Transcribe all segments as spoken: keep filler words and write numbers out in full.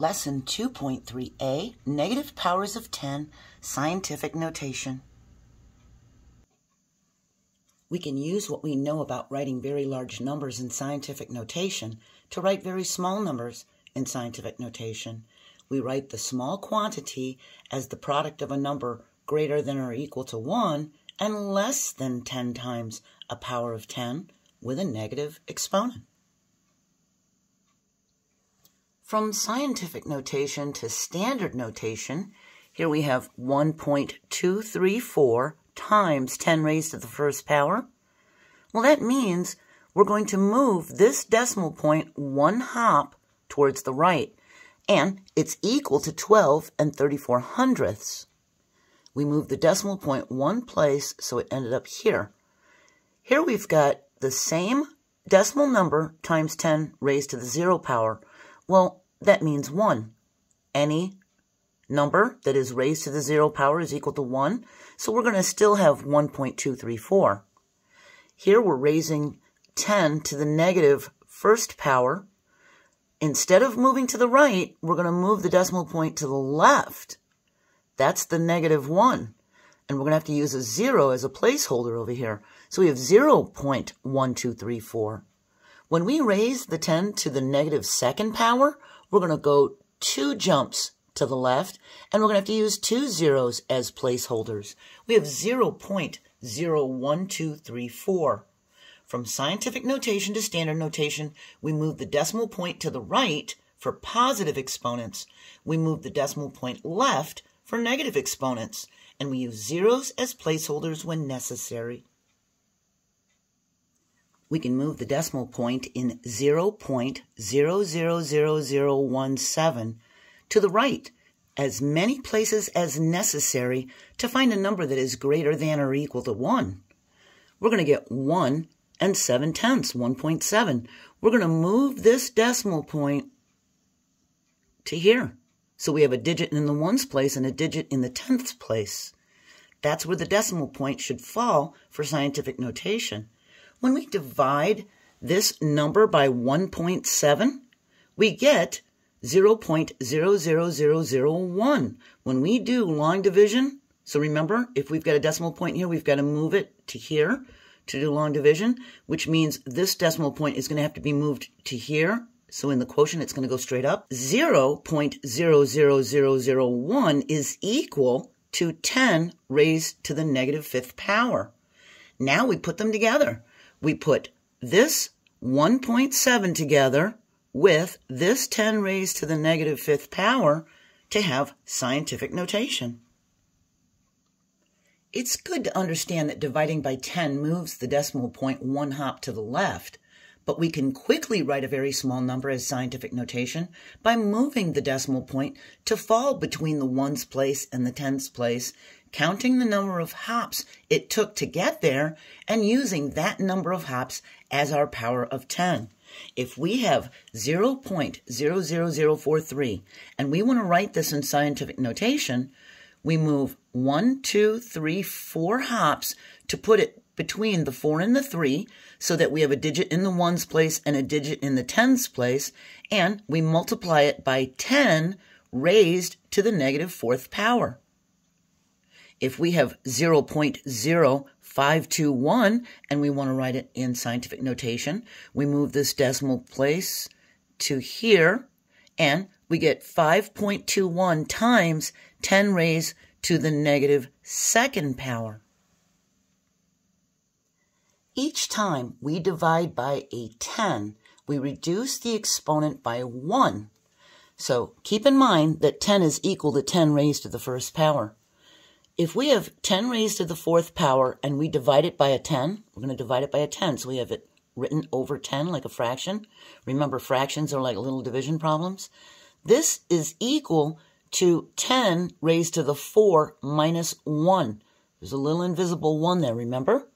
Lesson two point three A, Negative Powers of ten, Scientific Notation. We can use what we know about writing very large numbers in scientific notation to write very small numbers in scientific notation. We write the small quantity as the product of a number greater than or equal to one and less than ten times a power of ten with a negative exponent. From scientific notation to standard notation, here we have one point two three four times ten raised to the first power. Well, that means we're going to move this decimal point one hop towards the right, and it's equal to twelve and thirty-four hundredths. We moved the decimal point one place, so it ended up here. Here we've got the same decimal number times ten raised to the zero power. Well, that means one. Any number that is raised to the zero power is equal to one, so we're going to still have one point two three four. Here we're raising ten to the negative first power. Instead of moving to the right, we're going to move the decimal point to the left. That's the negative one, and we're going to have to use a zero as a placeholder over here. So we have zero point one two three four. When we raise the ten to the negative second power, we're going to go two jumps to the left, and we're going to have to use two zeros as placeholders. We have zero point zero one two three four. From scientific notation to standard notation, we move the decimal point to the right for positive exponents. We move the decimal point left for negative exponents, and we use zeros as placeholders when necessary. We can move the decimal point in zero point zero zero zero zero one seven to the right as many places as necessary to find a number that is greater than or equal to one. We're going to get one and seven tenths, one point seven. We're going to move this decimal point to here. So we have a digit in the ones place and a digit in the tenths place. That's where the decimal point should fall for scientific notation. When we divide this number by one point seven, we get zero point zero zero zero zero one. When we do long division, so remember, if we've got a decimal point here, we've got to move it to here to do long division, which means this decimal point is going to have to be moved to here. So in the quotient, it's going to go straight up. zero point zero zero zero zero one is equal to ten raised to the negative fifth power. Now we put them together. We put this one point seven together with this ten raised to the negative fifth power to have scientific notation. It's good to understand that dividing by ten moves the decimal point one hop to the left, but we can quickly write a very small number as scientific notation by moving the decimal point to fall between the ones place and the tens place, counting the number of hops it took to get there and using that number of hops as our power of ten. If we have zero point zero zero zero four three and we want to write this in scientific notation, we move one, two, three, four hops to put it between the four and the three so that we have a digit in the ones place and a digit in the tens place, and we multiply it by ten raised to the negative fourth power. If we have zero point zero five two one and we want to write it in scientific notation, we move this decimal place to here and we get five point two one times ten raised to the negative second power. Each time we divide by a ten, we reduce the exponent by one. So keep in mind that ten is equal to ten raised to the first power. If we have ten raised to the fourth power and we divide it by a ten, we're going to divide it by a ten, so we have it written over ten like a fraction. Remember, fractions are like little division problems. This is equal to ten raised to the four minus one. There's a little invisible one there, remember?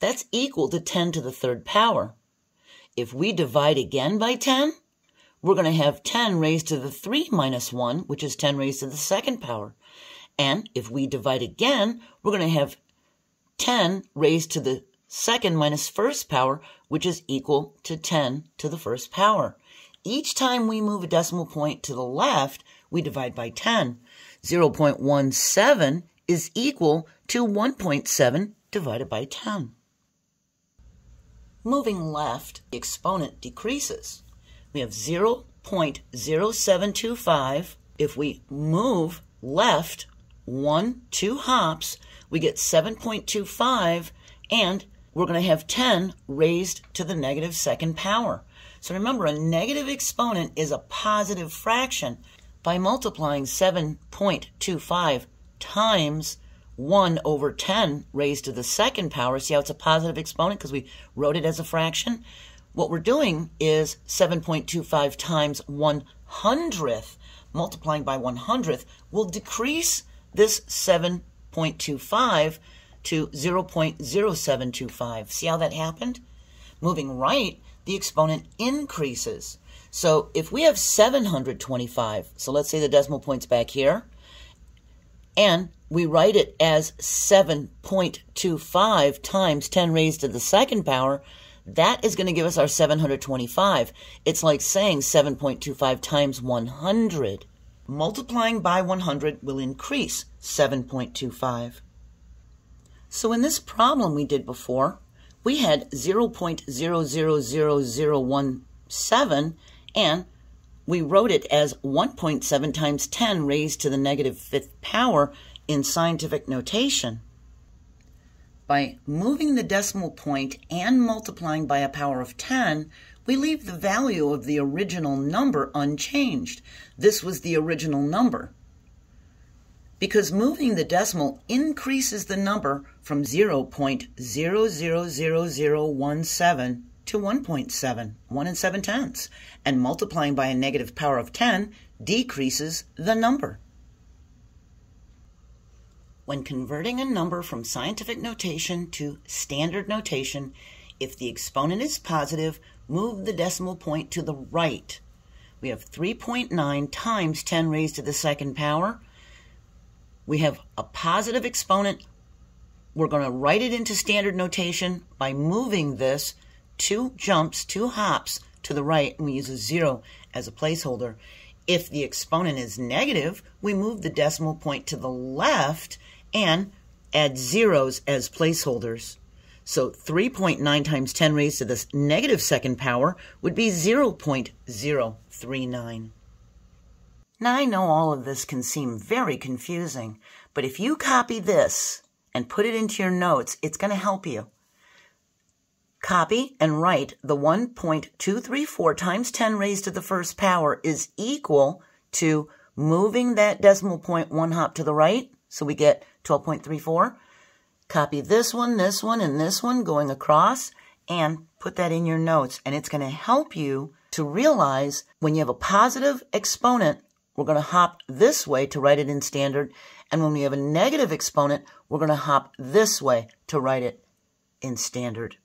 That's equal to ten to the third power. If we divide again by ten, we're going to have ten raised to the three minus one, which is ten raised to the second power. And if we divide again, we're going to have ten raised to the second minus first power, which is equal to ten to the first power. Each time we move a decimal point to the left, we divide by ten. zero point one seven is equal to one point seven divided by ten. Moving left, the exponent decreases. We have zero point zero seven two five. If we move left one, two hops, we get seven point two five, and we're going to have ten raised to the negative second power. So remember, a negative exponent is a positive fraction. By multiplying seven point two five times one over ten raised to the second power, see how it's a positive exponent because we wrote it as a fraction? What we're doing is seven point two five times one hundredth, multiplying by one hundredth, will decrease this seven point two five to zero point zero seven two five. See how that happened? Moving right, the exponent increases. So if we have seven hundred twenty-five, so let's say the decimal point's back here, and we write it as seven point two five times ten raised to the second power, that is going to give us our seven hundred twenty-five. It's like saying seven point two five times one hundred. Multiplying by one hundred will increase seven point two five. So in this problem we did before, we had zero point zero zero zero zero one seven, and we wrote it as one point seven times ten raised to the negative fifth power in scientific notation. By moving the decimal point and multiplying by a power of ten, we leave the value of the original number unchanged. This was the original number. Because moving the decimal increases the number from zero point zero zero zero zero one seven to one point seven, one and seven tenths, and multiplying by a negative power of ten decreases the number. When converting a number from scientific notation to standard notation, if the exponent is positive, move the decimal point to the right. We have three point nine times ten raised to the second power. We have a positive exponent. We're going to write it into standard notation by moving this two jumps, two hops to the right, and we use a zero as a placeholder. If the exponent is negative, we move the decimal point to the left and add zeros as placeholders. So three point nine times ten raised to the negative second power would be zero point zero three nine. Now I know all of this can seem very confusing, but if you copy this and put it into your notes, it's going to help you. Copy and write the one point two three four times ten raised to the first power is equal to moving that decimal point one hop to the right, so we get twelve point three four. Copy this one, this one, and this one going across, and put that in your notes. And it's going to help you to realize when you have a positive exponent, we're going to hop this way to write it in standard. And when we have a negative exponent, we're going to hop this way to write it in standard.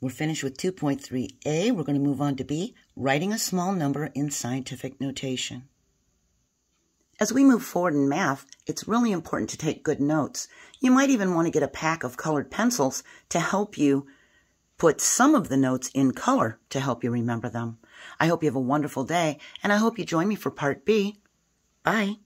We're finished with two point three A. We're going to move on to B, writing a small number in scientific notation. As we move forward in math, it's really important to take good notes. You might even want to get a pack of colored pencils to help you put some of the notes in color to help you remember them. I hope you have a wonderful day, and I hope you join me for Part B. Bye.